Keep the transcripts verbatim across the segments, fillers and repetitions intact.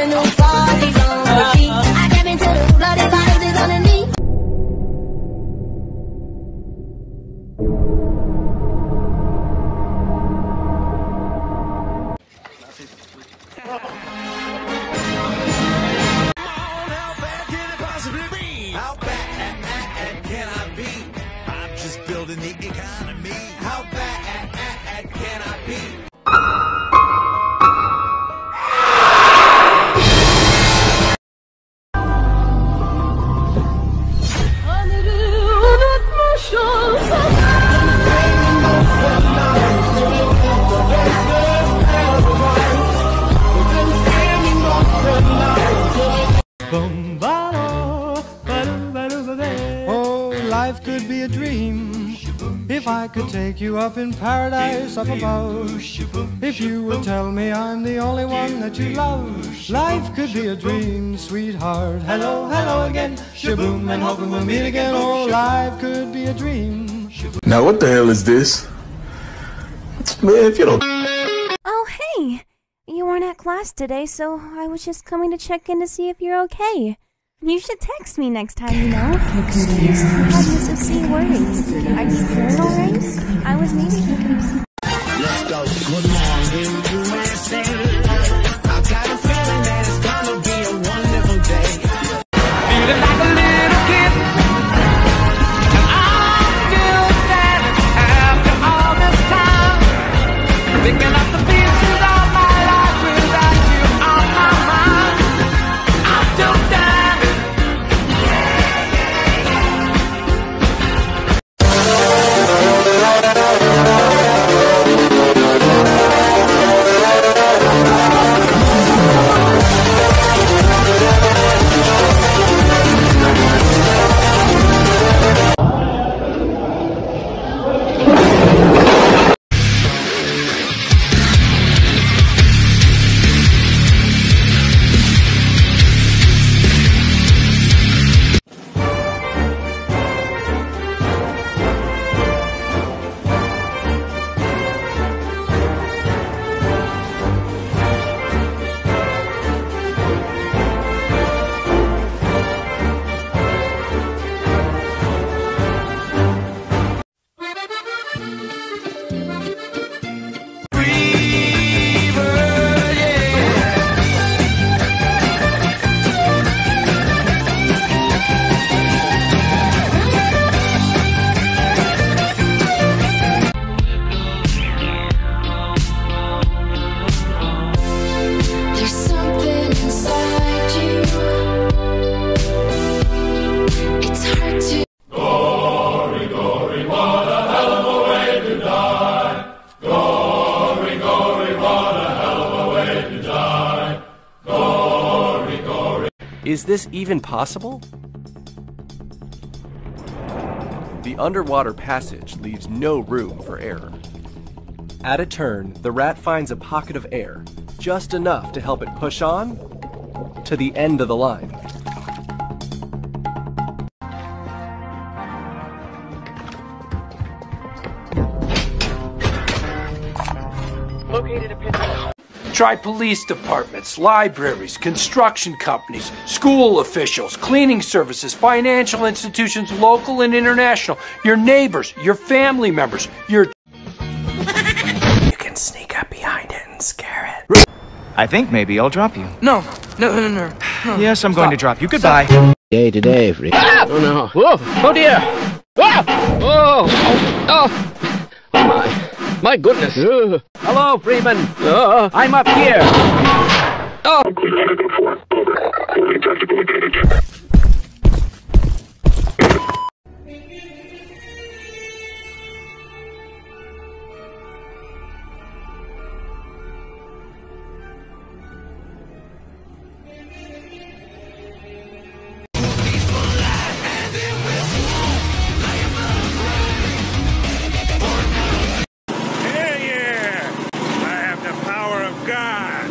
the new party on the beat. I came into the bloody bottles is on the knee. How bad can it possibly be? How bad can I be? I'm just building the economy. How bad can I be? Oh, life could be a dream if I could take you up in paradise up above. If you would tell me I'm the only one that you love. Life could be a dream, sweetheart. Hello, hello again. Shaboom, and hoping we'll meet again. Oh, life could be a dream. Now what the hell is this? Man, if you don't. Oh, hey. You weren't at class today, so I was just coming to check in to see if you're okay. You should text me next time, you know? Excuse me. I used see worries. Are you feeling alright? I was maybe thinking. Let's go. Good morning, U S A. I've got a feeling that it's gonna be a wonderful day. Feeling like a little kid. And I'm still standing after all this time. Picking up the pieces of my life without you on my mind. I'm still standing. Is this even possible? The underwater passage leaves no room for error. At a turn, the rat finds a pocket of air, just enough to help it push on to the end of the line. Located a pinpoint. Try police departments, libraries, construction companies, school officials, cleaning services, financial institutions, local and international, your neighbors, your family members, your... You can sneak up behind it and scare it. I think maybe I'll drop you. No, no, no, no, no. Yes, I'm Stop. going to drop you. Goodbye. Day to day, freak. Ah! Oh, no. Whoa. Oh, dear. Ah! Oh, oh, oh, my. My goodness! Uh. Hello, Freeman! Uh. I'm up here! Oh! God.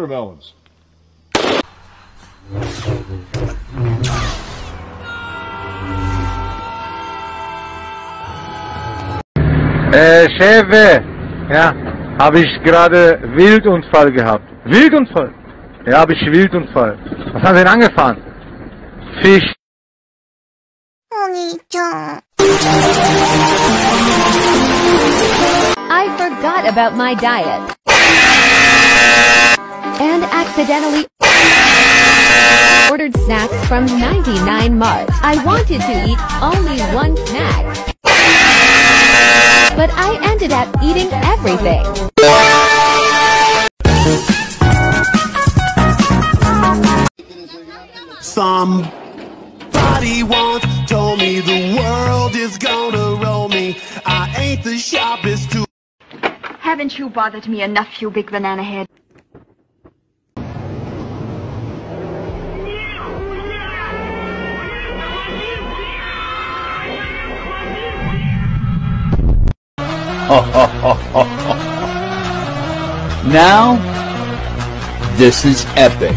watermelons. Äh, Schäfe, ja, habe ich gerade Wildunfall gehabt. Wildunfall? Ja, habe ich Wildunfall. Was haben wir denn angefahren? Fisch. I forgot about my diet. And accidentally ordered snacks from ninety-nine mart. I wanted to eat only one snack, but I ended up eating everything. Somebody once told me the world is gonna roll me. I ain't the sharpest tool. Haven't you bothered me enough, you big banana head? Now, this is epic.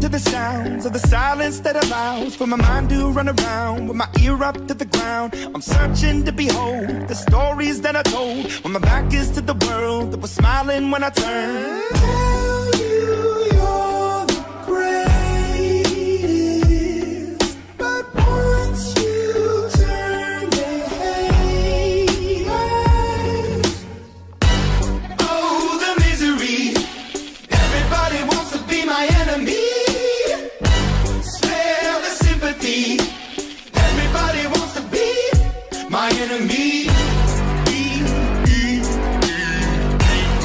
To the sounds of the silence that allows for my mind to run around, with my ear up to the ground. I'm searching to behold the stories that I told, when my back is to the world that was smiling when I turned. Tell you you're the greatest, but once you turn the haters, oh the misery. Everybody wants to be my enemy. Everybody wants to be my enemy.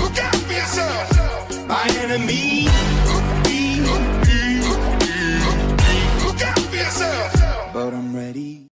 Look out for yourself, my enemy. Look out for yourself, but I'm ready.